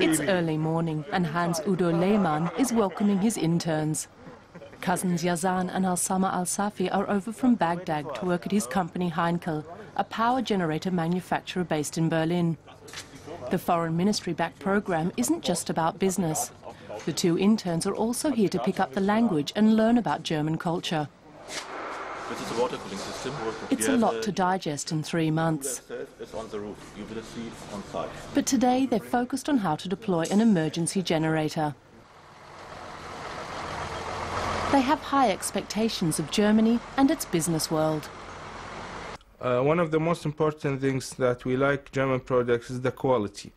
It's early morning and Hans-Udo Lehmann is welcoming his interns. Cousins Yazan and Osama Al-Safi are over from Baghdad to work at his company Heinkel, a power generator manufacturer based in Berlin. The foreign ministry-backed program isn't just about business. The two interns are also here to pick up the language and learn about German culture. It's a lot to digest in 3 months. But today they're focused on how to deploy an emergency generator. They have high expectations of Germany and its business world. One of the most important things that we like German products is the quality.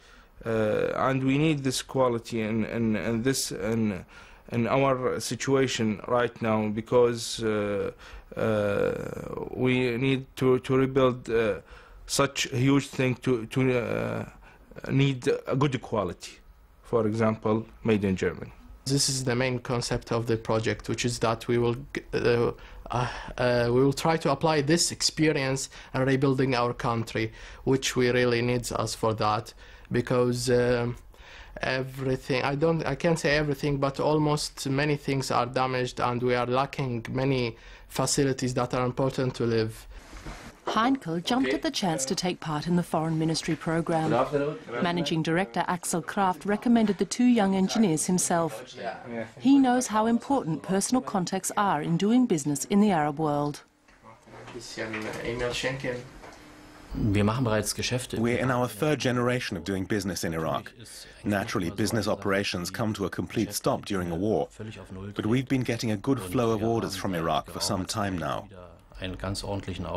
And we need this quality in our situation right now, because we need to rebuild such a huge thing to need a good quality, for example, made in Germany. This is the main concept of the project, which is that we will try to apply this experience in rebuilding our country, which we really needs us for that, because everything, I can't say everything, but almost many things are damaged, and we are lacking many facilities that are important to live. Heinkel jumped at the chance to take part in the foreign ministry program. Managing director Axel Kraft recommended the two young engineers himself. He knows how important personal contacts are in doing business in the Arab world. We're in our third generation of doing business in Iraq. Naturally, business operations come to a complete stop during a war, but we've been getting a good flow of orders from Iraq for some time now.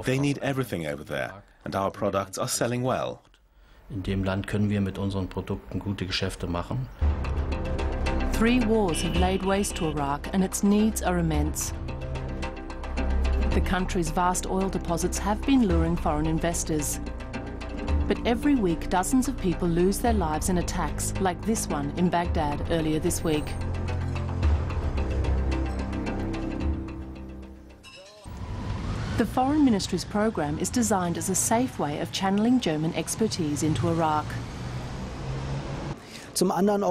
They need everything over there, and our products are selling well. Three wars have laid waste to Iraq, and its needs are immense. The country's vast oil deposits have been luring foreign investors. But every week, dozens of people lose their lives in attacks like this one in Baghdad earlier this week. The Foreign Ministry's program is designed as a safe way of channeling German expertise into Iraq.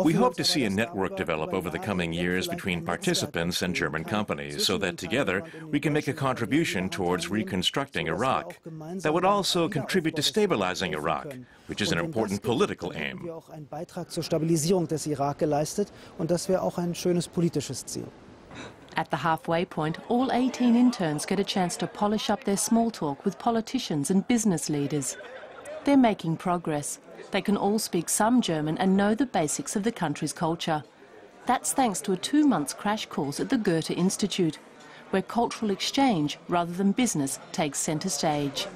We hope to see a network develop over the coming years between participants and German companies, so that together we can make a contribution towards reconstructing Iraq. That would also contribute to stabilizing Iraq, which is an important political aim. At the halfway point, all 18 interns get a chance to polish up their small talk with politicians and business leaders. They're making progress. They can all speak some German and know the basics of the country's culture. That's thanks to a 2-month crash course at the Goethe Institute, where cultural exchange rather than business takes centre stage.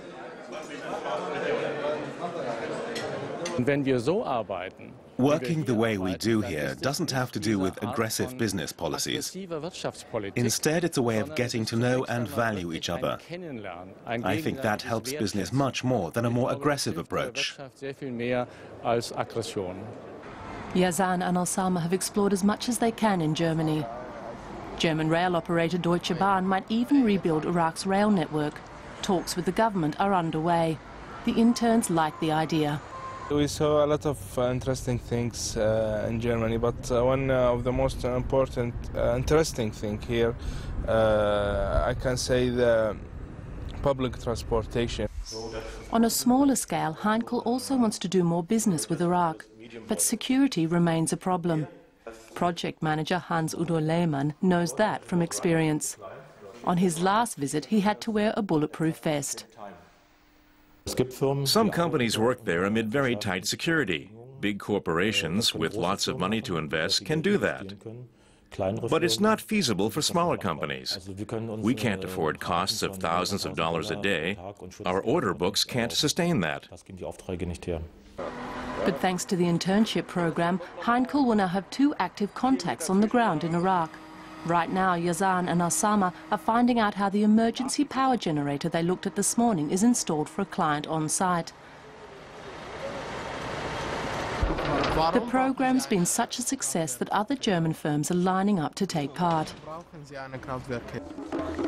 Working the way we do here doesn't have to do with aggressive business policies. Instead, it's a way of getting to know and value each other. I think that helps business much more than a more aggressive approach. Yazan and Osama have explored as much as they can in Germany. German rail operator Deutsche Bahn might even rebuild Iraq's rail network. Talks with the government are underway. The interns like the idea. We saw a lot of interesting things in Germany, but one of the most important, interesting thing here, I can say, the public transportation. On a smaller scale, Heinkel also wants to do more business with Iraq, but security remains a problem. Project manager Hans-Udo Lehmann knows that from experience. On his last visit, he had to wear a bulletproof vest. Some companies work there amid very tight security. Big corporations with lots of money to invest can do that. But it's not feasible for smaller companies. We can't afford costs of thousands of dollars a day. Our order books can't sustain that. But thanks to the internship program, Heinkel will now have 2 active contacts on the ground in Iraq. Right now, Yazan and Osama are finding out how the emergency power generator they looked at this morning is installed for a client on site. The program's been such a success that other German firms are lining up to take part.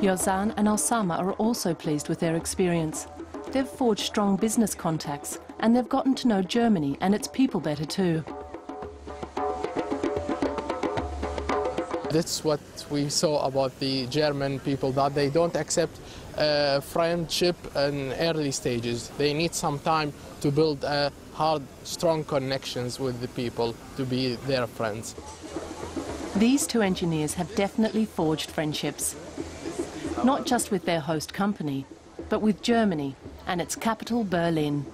Yazan and Osama are also pleased with their experience. They've forged strong business contacts and they've gotten to know Germany and its people better too. That's what we saw about the German people, that they don't accept friendship in early stages. They need some time to build hard, strong connections with the people to be their friends. These two engineers have definitely forged friendships, not just with their host company, but with Germany and its capital, Berlin.